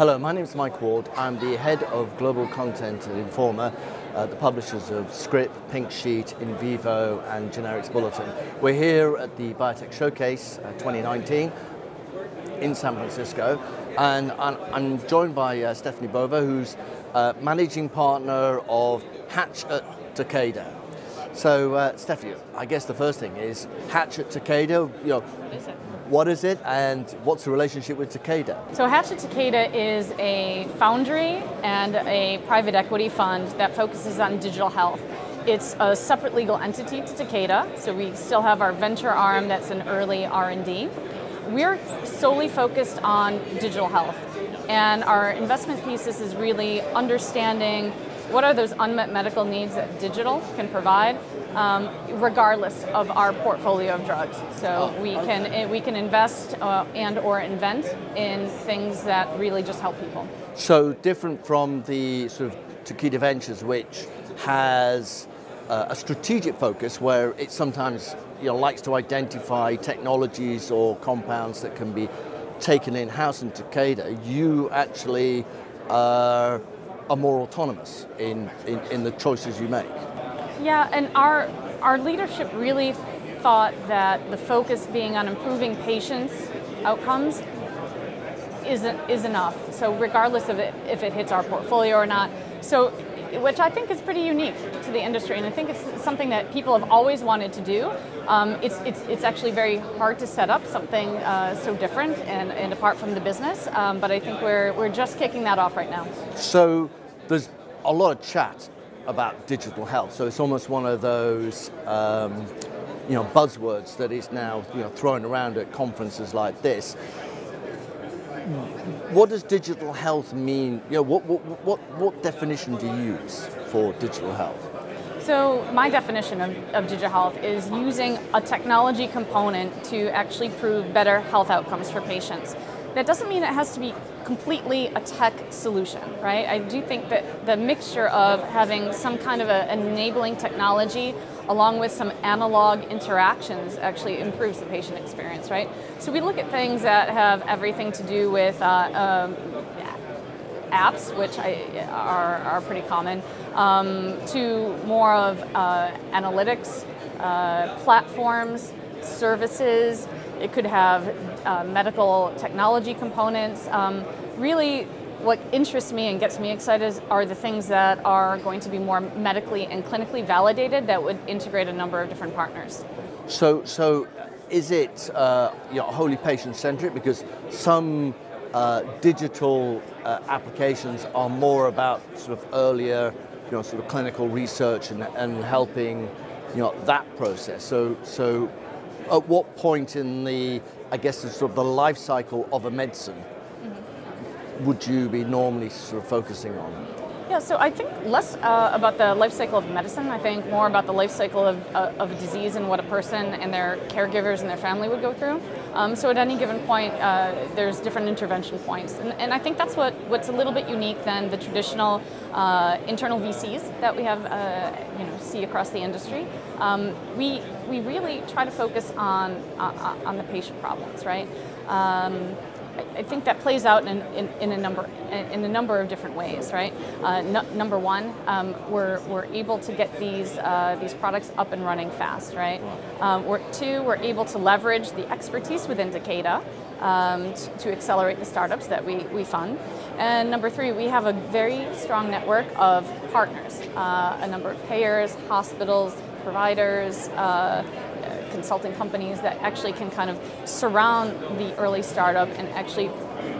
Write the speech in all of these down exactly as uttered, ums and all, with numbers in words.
Hello, my name is Mike Ward. I'm the head of global content at Informa, uh, the publishers of Scrip, Pink Sheet, InVivo and Generics Bulletin. We're here at the Biotech Showcase uh, twenty nineteen in San Francisco, and I'm, I'm joined by uh, Stephanie Bova, who's uh, managing partner of Hatch at Takeda. So uh, Stephanie, I guess the first thing is Hatch at Takeda, you know, what is it and what's the relationship with Takeda? So Hatch at Takeda is a foundry and a private equity fund that focuses on digital health. It's a separate legal entity to Takeda, so we still have our venture arm that's an early R and D. We're solely focused on digital health, and our investment thesis is really understanding what are those unmet medical needs that digital can provide, um, regardless of our portfolio of drugs. So we can we can invest uh, and or invent in things that really just help people. So different from the sort of Takeda Ventures, which has uh, a strategic focus, where it sometimes you know likes to identify technologies or compounds that can be taken in house. In Takeda, you actually are. are more autonomous in, in, in the choices you make. Yeah, and our, our leadership really thought that the focus being on improving patients' outcomes is, is enough. So regardless of it, if it hits our portfolio or not. So, which I think is pretty unique to the industry, and I think it's something that people have always wanted to do. Um, it's, it's, it's actually very hard to set up something uh, so different and, and apart from the business, um, but I think we're, we're just kicking that off right now. So there's a lot of chat about digital health, so it's almost one of those um, you know, buzzwords that is now you know, thrown around at conferences like this. What does digital health mean? You know, what, what, what, what definition do you use for digital health? So my definition of, of digital health is using a technology component to actually prove better health outcomes for patients. That doesn't mean it has to be completely a tech solution, right? I do think that the mixture of having some kind of a enabling technology along with some analog interactions actually improves the patient experience, right? So we look at things that have everything to do with uh, um, apps, which I, are, are pretty common, um, to more of uh, analytics, uh, platforms, services. It could have uh, medical technology components. Um, really, what interests me and gets me excited are the things that are going to be more medically and clinically validated that would integrate a number of different partners. So, so is it uh, you know, wholly patient-centric? Because some uh, digital uh, applications are more about sort of earlier, you know, sort of clinical research and, and helping, you know, that process. So, so. At what point in the, I guess, the sort of the life cycle of a medicine mm-hmm. would you be normally sort of focusing on? Yeah, so I think less uh, about the life cycle of medicine. I think more about the life cycle of, uh, of a disease and what a person and their caregivers and their family would go through. Um, so at any given point, uh, there's different intervention points. And, and I think that's what, what's a little bit unique than the traditional uh, internal V Cs that we have, uh, you know, see across the industry. Um, we, we really try to focus on, uh, on the patient problems, right? Um, I think that plays out in, in, in a number in a number of different ways, right? Uh, no, number one, um, we're we're able to get these uh, these products up and running fast, right? Um, we're, two, we're able to leverage the expertise within Takeda um, to, to accelerate the startups that we we fund, and number three, we have a very strong network of partners, uh, a number of payers, hospitals, providers. Uh, consulting companies that actually can kind of surround the early startup and actually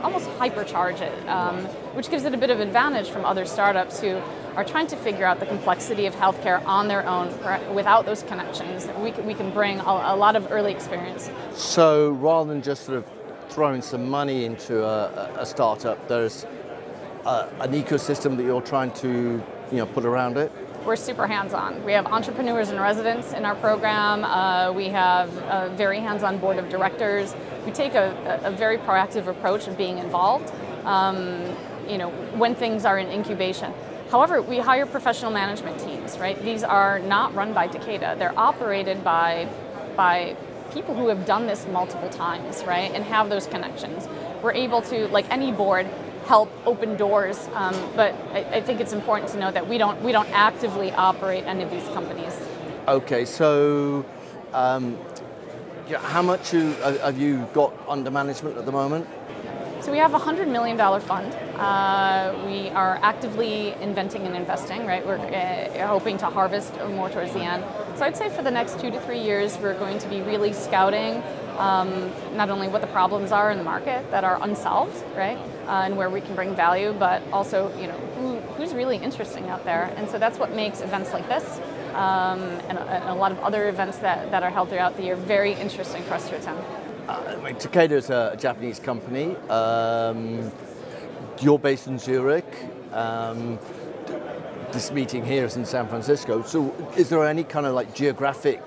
almost hypercharge it, um, which gives it a bit of advantage from other startups who are trying to figure out the complexity of healthcare on their own without those connections. We can, we can bring a, a lot of early experience. So rather than just sort of throwing some money into a, a startup, there's a, an ecosystem that you're trying to you know, put around it? We're super hands-on. We have entrepreneurs in residence in our program. Uh, we have a very hands-on board of directors. We take a, a very proactive approach of being involved, um, you know, when things are in incubation. However, we hire professional management teams, right? These are not run by Takeda. They're operated by, by people who have done this multiple times, right? And have those connections. We're able to, like any board, help open doors. Um, but I, I think it's important to know that we don't we don't actively operate any of these companies. Okay, so um, how much have you got under management at the moment? So we have a one hundred million dollars fund. Uh, we are actively inventing and investing, right? We're uh, hoping to harvest more towards the end. So I'd say for the next two to three years, we're going to be really scouting um, not only what the problems are in the market that are unsolved, right? Uh, and where we can bring value, but also, you know, who, who's really interesting out there. And so that's what makes events like this um, and, and a lot of other events that, that are held throughout the year very interesting for us to attend. Uh, Takeda is a Japanese company. Um, you're based in Zurich. Um, this meeting here is in San Francisco. So, is there any kind of like geographic,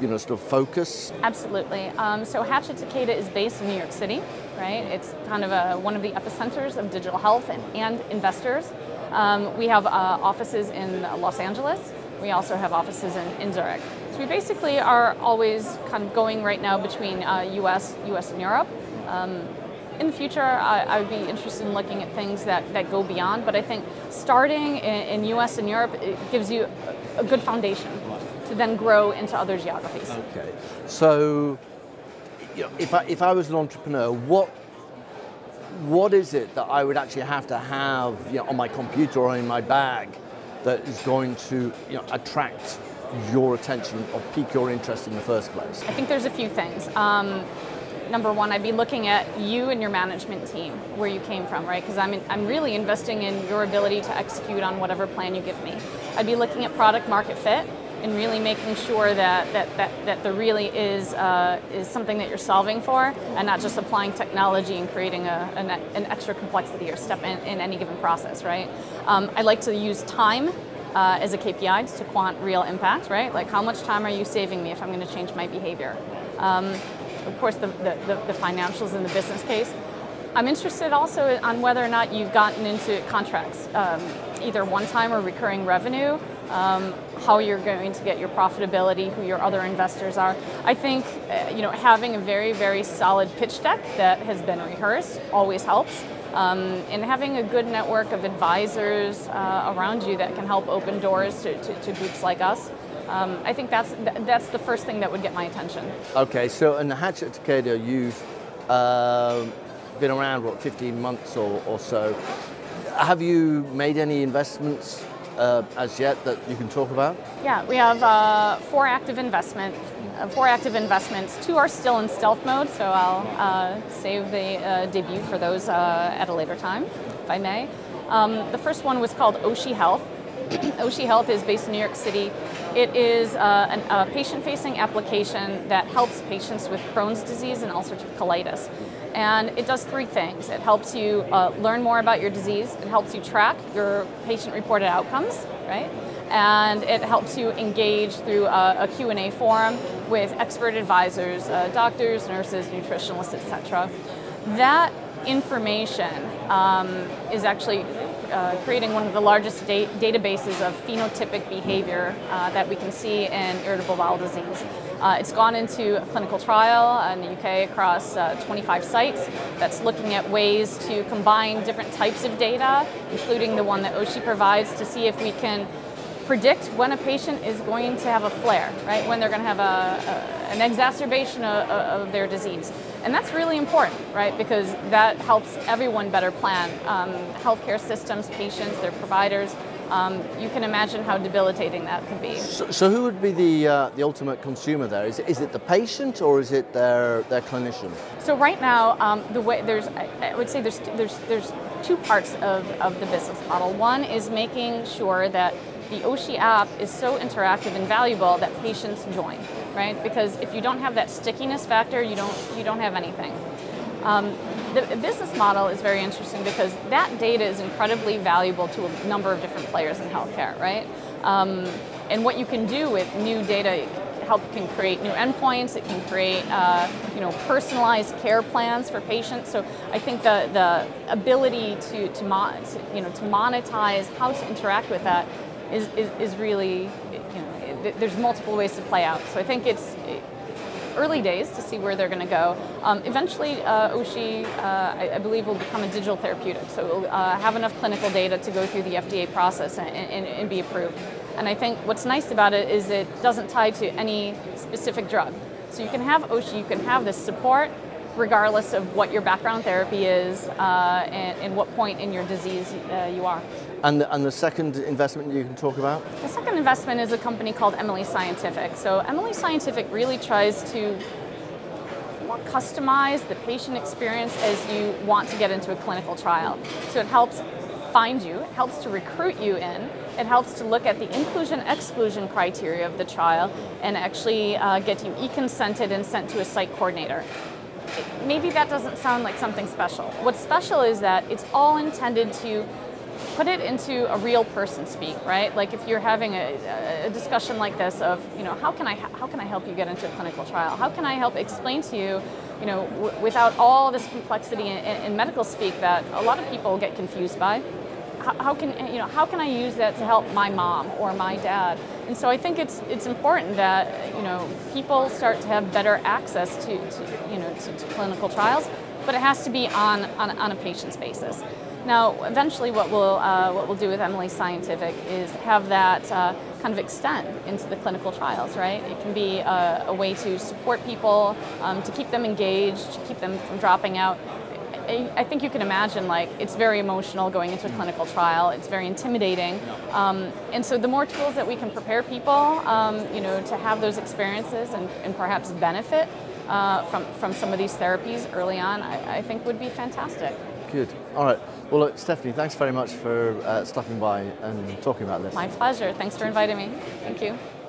you know, sort of focus? Absolutely. Um, so, Hatch at Takeda is based in New York City, right? It's kind of a, one of the epicenters of digital health and, and investors. Um, we have uh, offices in Los Angeles. We also have offices in, in Zurich. So we basically are always kind of going right now between uh, U S, U S and Europe. Um, in the future, I, I would be interested in looking at things that, that go beyond, but I think starting in, in U S and Europe, it gives you a good foundation to then grow into other geographies. Okay, so you know, if, I, if I was an entrepreneur, what, what is it that I would actually have to have, you know, on my computer or in my bag that is going to, you know, attract your attention or pique your interest in the first place? I think there's a few things. Um, number one, I'd be looking at you and your management team, where you came from, right? Because I'm, in, I'm really investing in your ability to execute on whatever plan you give me. I'd be looking at product market fit and really making sure that, that, that, that there really is, uh, is something that you're solving for and not just applying technology and creating a, an, an extra complexity or step in, in any given process, right? Um, I like to use time Uh, as a K P I to quant real impact, right? Like, how much time are you saving me if I'm going to change my behavior? Um, of course, the, the, the financials and the business case. I'm interested also on whether or not you've gotten into contracts, um, either one-time or recurring revenue, um, how you're going to get your profitability, who your other investors are. I think uh, you know, having a very, very solid pitch deck that has been rehearsed always helps. Um, and having a good network of advisors uh, around you that can help open doors to, to, to groups like us, um, I think that's that's the first thing that would get my attention. Okay, so in the Hatch at Takeda, you've uh, been around what, fifteen months or, or so. Have you made any investments uh, as yet that you can talk about? Yeah, we have uh, four active investments. Four active investments. Two are still in stealth mode, so I'll uh, save the uh, debut for those uh, at a later time, if I may. Um, the first one was called Oshi Health. Oshi Health is based in New York City. It is uh, an, a patient-facing application that helps patients with Crohn's disease and ulcerative colitis. And it does three things. It helps you uh, learn more about your disease. It helps you track your patient-reported outcomes, right? And it helps you engage through a, a Q and A forum with expert advisors, uh, doctors, nurses, nutritionalists, et cetera. That information um, is actually uh, creating one of the largest da databases of phenotypic behavior uh, that we can see in irritable bowel disease. Uh, it's gone into a clinical trial in the U K across uh, twenty-five sites that's looking at ways to combine different types of data, including the one that Oshi provides, to see if we can predict when a patient is going to have a flare, right? When they're going to have a, a, an exacerbation of, of their disease. And that's really important, right? Because that helps everyone better plan. Um, healthcare systems, patients, their providers. Um, you can imagine how debilitating that could be. So, so who would be the, uh, the ultimate consumer there? Is, is it the patient or is it their, their clinician? So right now, um, the way there's, I, I would say there's, there's, there's two parts of, of the business model. One is making sure that the Oshi app is so interactive and valuable that patients join, right? Because if you don't have that stickiness factor, you don't, you don't have anything. Um, the business model is very interesting because that data is incredibly valuable to a number of different players in healthcare, right? Um, and what you can do with new data help can create new endpoints. It can create uh, you know, personalized care plans for patients. So I think the, the ability to, to, mo to, you know, to monetize how to interact with that Is, is, is really, you know, there's multiple ways to play out. So I think it's, early days to see where they're going to go. Um, eventually, uh, Oshi, uh, I, I believe, will become a digital therapeutic, so it will uh, have enough clinical data to go through the F D A process and, and, and be approved. And I think what's nice about it is it doesn't tie to any specific drug. So you can have Oshi, you can have this support, regardless of what your background therapy is uh, and, and what point in your disease uh, you are. And the, and the second investment you can talk about? The second investment is a company called Emily Scientific. So Emily Scientific really tries to more customize the patient experience as you want to get into a clinical trial. So it helps find you, it helps to recruit you in, it helps to look at the inclusion-exclusion criteria of the trial and actually uh, get you e-consented and sent to a site coordinator. Maybe that doesn't sound like something special. What's special is that it's all intended to put it into a real person speak, right? Like if you're having a, a discussion like this of, you know, how can I how can I help you get into a clinical trial? How can I help explain to you, you know, w without all this complexity in, in, in medical speak that a lot of people get confused by? How, how can you know how can I use that to help my mom or my dad? And so I think it's it's important that you know people start to have better access to, to you know to, to clinical trials, but it has to be on on, on a patient's basis. Now, eventually, what we'll uh, what we'll do with Emily Scientific is have that uh, kind of extend into the clinical trials, right? It can be a, a way to support people, um, to keep them engaged, to keep them from dropping out. I, I think you can imagine, like, it's very emotional going into a clinical trial. It's very intimidating, um, and so the more tools that we can prepare people, um, you know, to have those experiences and, and perhaps benefit uh, from from some of these therapies early on, I, I think would be fantastic. Good. All right. Well, look, Stephanie, thanks very much for uh, stopping by and talking about this. My pleasure. Thanks for inviting me. Thank you.